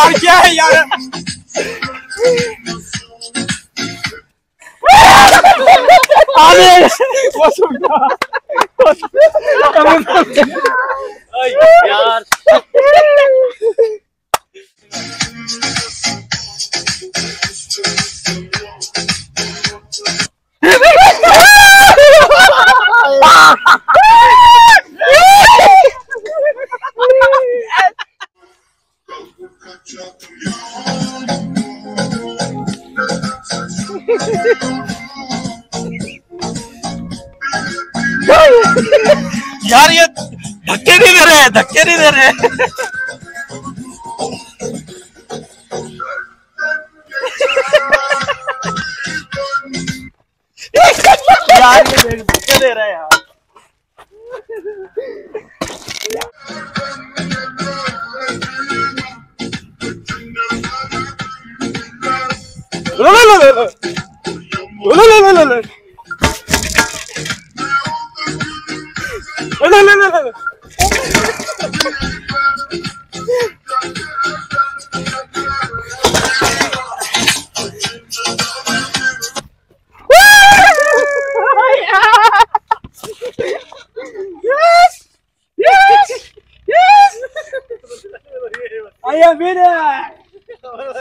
यार क्या है यार यार यार ये धक्के नहीं दे रहे, धक्के नहीं दे रहे। यार ये धक्के दे रहे यार। लो no. Yes! Yes! Yes! I am winner!